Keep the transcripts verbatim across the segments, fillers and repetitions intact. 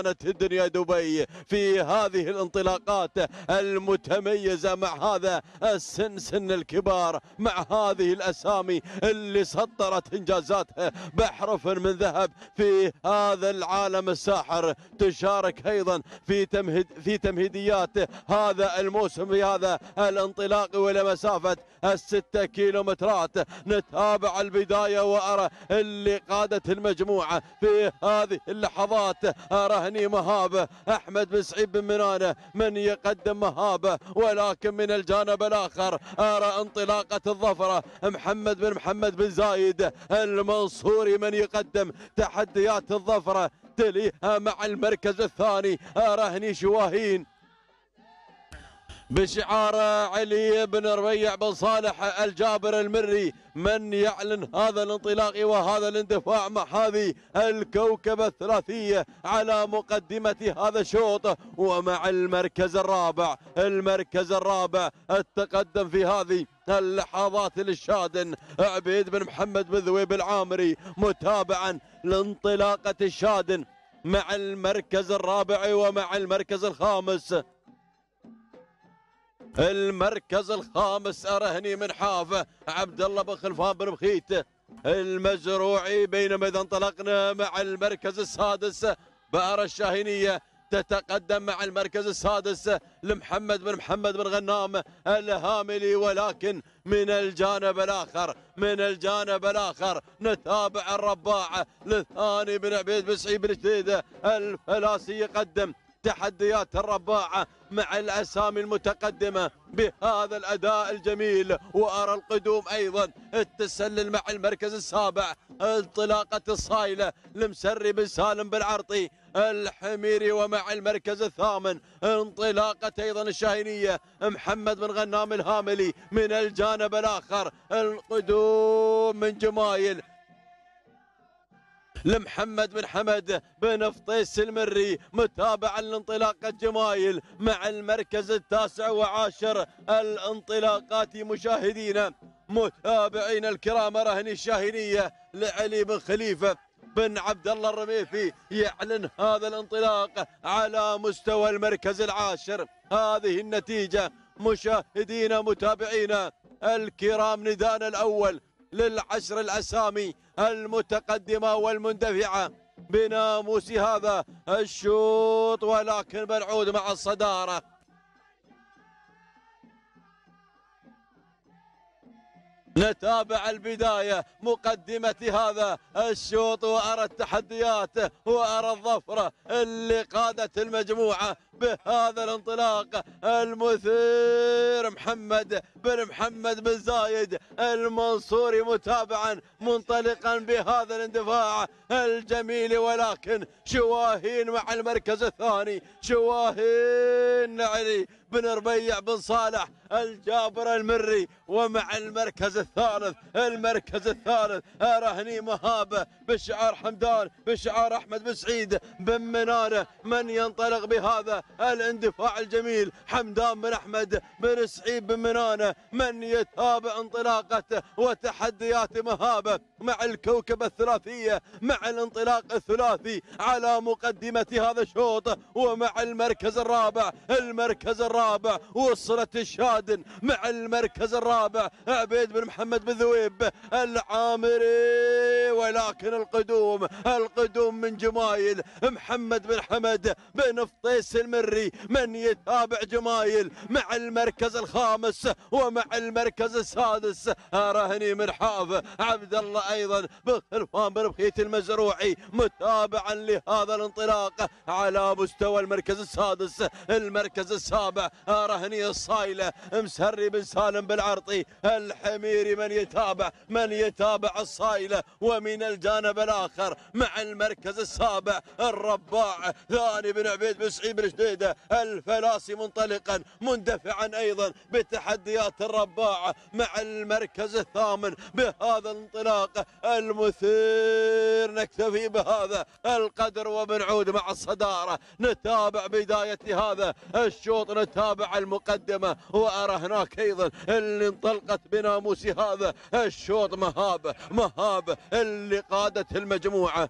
كانت الدنيا دبي في هذه الانطلاقات المتميزة مع هذا السن سن الكبار، مع هذه الأسامي اللي سطرت إنجازاتها بحرف من ذهب في هذا العالم الساحر. تشارك أيضا في تمهيد في تمهيديات هذا الموسم في هذا الانطلاق ولمسافة الستة كيلومترات. نتابع البداية وأرى اللي قادت المجموعة في هذه اللحظات. أرهني مهابة أحمد بن سعيد بن منانه من يقدم مهابة، ولكن من الجانب الآخر أرى انطلاقة الظفرة محمد بن محمد بن زايد المنصوري من يقدم تحديات الظفرة، تليها مع المركز الثاني أرهني شواهين بشعار علي بن ربيع بن صالح الجابر المري من يعلن هذا الانطلاق وهذا الاندفاع مع هذه الكوكبة الثلاثية على مقدمة هذا الشوط. ومع المركز الرابع المركز الرابع التقدم في هذه اللحظات للشادن عبيد بن محمد بن ذويب العامري، متابعا لانطلاقة الشادن مع المركز الرابع. ومع المركز الخامس المركز الخامس أرهني من حافة عبد الله بن خلفان بن بخيت المزروعي. بينما إذا انطلقنا مع المركز السادس بأرى الشاهينية تتقدم مع المركز السادس لمحمد بن محمد بن غنام الهاملي، ولكن من الجانب الآخر من الجانب الآخر نتابع الرباعة لثاني بن عبيد بن سعيد بن جديده الفلاسي يقدم تحديات الرباعة مع الأسامي المتقدمة بهذا الأداء الجميل. وأرى القدوم أيضا التسلل مع المركز السابع انطلاقة الصايلة لمسري بن سالم بالعرطي الحميري. ومع المركز الثامن انطلاقة أيضا الشاهينية محمد بن غنام الهاملي. من الجانب الآخر القدوم من جمايل لمحمد بن محمد بن فطيس المري، متابعا لانطلاقة جمايل مع المركز التاسع وعاشر. الانطلاقات مشاهدينا متابعين الكرام، رهني الشاهينية لعلي بن خليفة بن عبد الله الرميفي يعلن هذا الانطلاق على مستوى المركز العاشر. هذه النتيجة مشاهدينا متابعينا الكرام، ندانا الأول للعشر الأسامي المتقدمة والمندفعة بناموس هذا الشوط. ولكن بنعود مع الصدارة نتابع البداية مقدمة هذا الشوط، وأرى التحديات وأرى الظفرة اللي قادت المجموعة بهذا الانطلاق المثير محمد بن محمد بن زايد المنصوري، متابعا منطلقا بهذا الاندفاع الجميل. ولكن شواهين مع المركز الثاني، شواهين علي بن ربيع بن صالح الجابر المري. ومع المركز الثالث المركز الثالث أرهني مهابة بشعار حمدان بشعار أحمد بن سعيد بن منانه من ينطلق بهذا الاندفاع الجميل. حمدان بن احمد بن سعيد بن منانه من يتابع انطلاقته وتحديات مهابه مع الكوكبه الثلاثيه مع الانطلاق الثلاثي على مقدمه هذا الشوط. ومع المركز الرابع المركز الرابع وصلت الشادن مع المركز الرابع عبيد بن محمد بن ذويب العامري. ولكن القدوم القدوم من جمايل محمد بن حمد بن فطيس المري من يتابع جمايل مع المركز الخامس. ومع المركز السادس أرهني من حافة عبد الله أيضا بن خلفان بن بخيت المزروعي، متابعا لهذا الانطلاق على مستوى المركز السادس. المركز السابع أرهني الصايلة مسري بن سالم بالعرطي الحميري من يتابع من يتابع الصايلة. ومن الجانب الآخر مع المركز السابع الرباع ثاني بن عبيد بن سعيد بن جديده الفلاسي، منطلقا مندفعا ايضا بتحديات الرباع مع المركز الثامن بهذا الانطلاق المثير. نكتفي بهذا القدر وبنعود مع الصدارة نتابع بداية هذا الشوط، نتابع المقدمة. وأرى هناك ايضا اللي انطلقت بناموس هذا الشوط مهابة مهابة اللي قادت المجموعة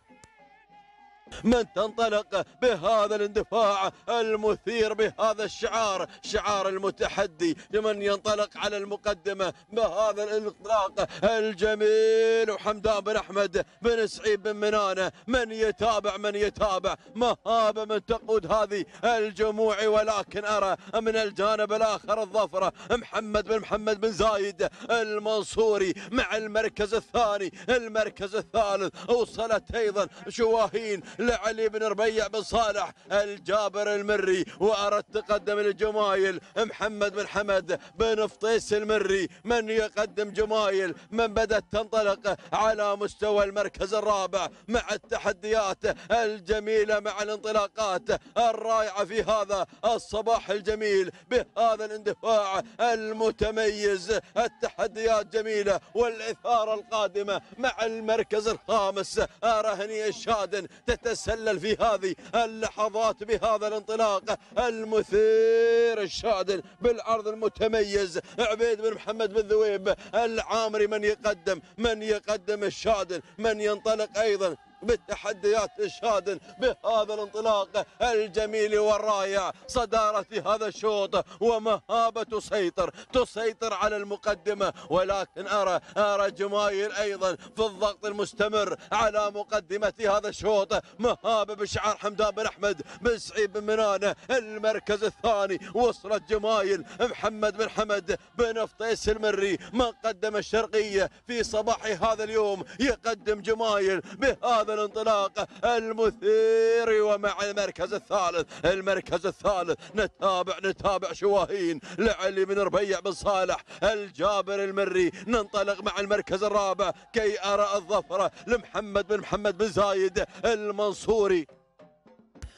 من تنطلق بهذا الاندفاع المثير بهذا الشعار، شعار المتحدي، لمن ينطلق على المقدمة بهذا الانطلاق الجميل، وحمدان بن احمد بن سعيد بن منانه، من يتابع من يتابع مهابة من تقود هذه الجموع. ولكن أرى من الجانب الآخر الظفرة محمد بن محمد بن زايد المنصوري مع المركز الثاني، المركز الثالث، وصلت أيضا شواهين لعلي بن ربيع بن صالح الجابر المري. وأرى التقدم للجمايل محمد بن حمد بن فطيس المري، من يقدم جمايل من بدأت تنطلق على مستوى المركز الرابع مع التحديات الجميلة، مع الانطلاقات الرائعة في هذا الصباح الجميل بهذا الاندفاع المتميز. التحديات جميلة والإثارة القادمة مع المركز الخامس. أرى هنيئا شادن تتسلل في هذه اللحظات بهذا الانطلاق المثير الشادن بالعرض المتميز. عبيد بن محمد بن ذويب العامري من يقدم، من يقدم الشادن، من ينطلق أيضا بالتحديات الشادن بهذا الانطلاق الجميل والرائع. صدارة هذا الشوط ومهابة تسيطر، تسيطر على المقدمة. ولكن أرى أرى جمايل أيضا في الضغط المستمر على مقدمة هذا الشوط، مهابة بشعار حمدان بن أحمد بن سعيد بن منانه. المركز الثاني وصلت جمايل محمد بن حمد بن فطيس المري، من قدم الشرقية في صباح هذا اليوم يقدم جمايل بهذا الانطلاق المثير. ومع المركز الثالث، المركز الثالث نتابع نتابع شواهين لعلي بن ربيع بن صالح الجابر المري. ننطلق مع المركز الرابع كي أرى الظفرة لمحمد بن محمد بن زايد المنصوري،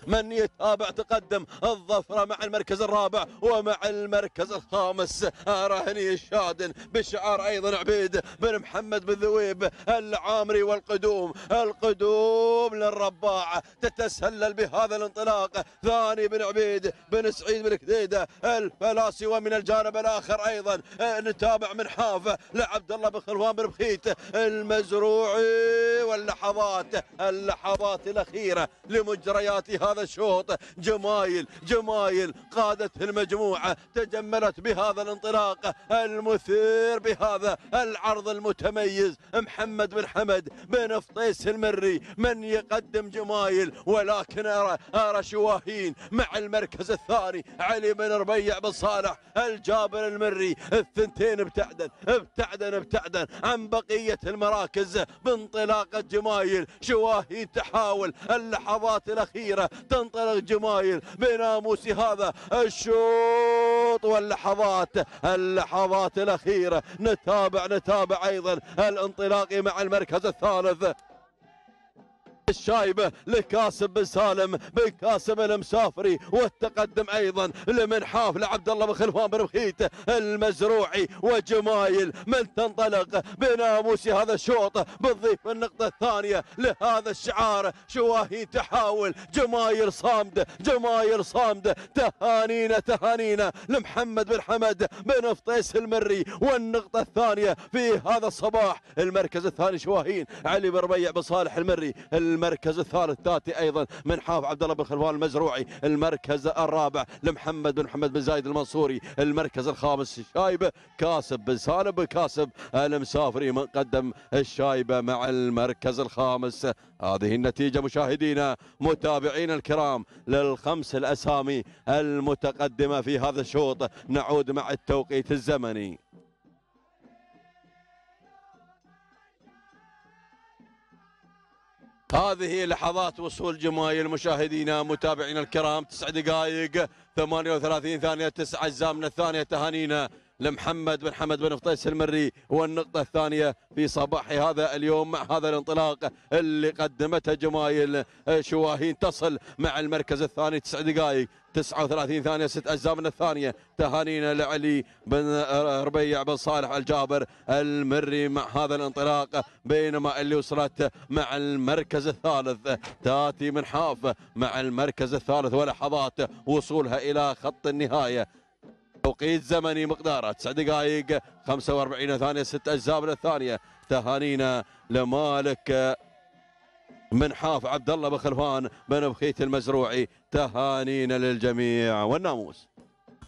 من يتابع تقدم الظفرة مع المركز الرابع ومع المركز الخامس. أراهني الشادن بشعار أيضا عبيد بن محمد بن ذويب العامري، والقدوم القدوم للرباعة. تتسلل بهذا الانطلاق ثاني بن عبيد بن سعيد بن جديده الفلاسي. ومن الجانب الآخر أيضا نتابع من حافة لعبد الله بن خلفان بن بخيت المزروعي. واللحظات اللحظات الأخيرة لمجريات هذا هذا الشوط، جمايل جمايل قادت المجموعة، تجملت بهذا الانطلاق المثير بهذا العرض المتميز. محمد بن حمد بن فطيس المري، من يقدم جمايل. ولكن أرى أرى شواهين مع المركز الثاني علي بن ربيع بن صالح الجابر المري. الثنتين ابتعدن ابتعدن ابتعدن عن بقية المراكز بانطلاقة جمايل. شواهين تحاول اللحظات الأخيرة، تنطلق جمايل بناموس هذا الشوط. واللحظات اللحظات الأخيرة نتابع نتابع أيضا الانطلاق مع المركز الثالث الشايبة لكاسب بن سالم بن كاسب المسافري. والتقدم أيضا لمنحاف لعبد الله بن خلفان بن بخيت المزروعي. وجمايل من تنطلق بناموس هذا الشوط بتضيف النقطة الثانية لهذا الشعار. شواهين تحاول، جمايل صامدة جمايل صامدة. تهانينا تهانينا لمحمد بن حمد بن فطيس المري والنقطة الثانية في هذا الصباح. المركز الثاني شواهين علي بن ربيع بن صالح المري، المركز الثالث تاتي ايضا من حاف عبد الله بن خلفان المزروعي، المركز الرابع لمحمد بن محمد بن زايد المنصوري، المركز الخامس الشايبه كاسب بن سالم بن كاسب المسافري، من قدم الشايبه مع المركز الخامس. هذه النتيجه مشاهدينا متابعينا الكرام للخمس الاسامي المتقدمه في هذا الشوط. نعود مع التوقيت الزمني. هذه لحظات وصول جمايل مشاهدينا متابعينا الكرام. تسع دقائق ثمانية وثلاثين ثانية، تسع أجزاء من الثانية. تهانينا لمحمد بن حمد بن فطيس المري والنقطة الثانية في صباح هذا اليوم مع هذا الانطلاق اللي قدمته جمايل. شواهين تصل مع المركز الثاني، تسع دقائق تسعة وثلاثين ثانية، ست أجزاء من الثانية. تهانينا لعلي بن ربيع بن صالح الجابر المري مع هذا الانطلاق. بينما اللي وصلت مع المركز الثالث تاتي من حاف مع المركز الثالث ولحظات وصولها إلى خط النهاية. توقيت زمني مقداره تسع دقائق خمسة وأربعين ثانية، ست أجزاء من الثانية. تهانينا لمالك من حاف عبد الله بن خلفان بن بخيت المزروعي. تهانينا للجميع والناموس.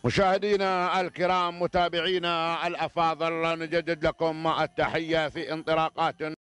مشاهدينا الكرام، متابعينا الافاضل، نجدد لكم التحيه في انطلاقات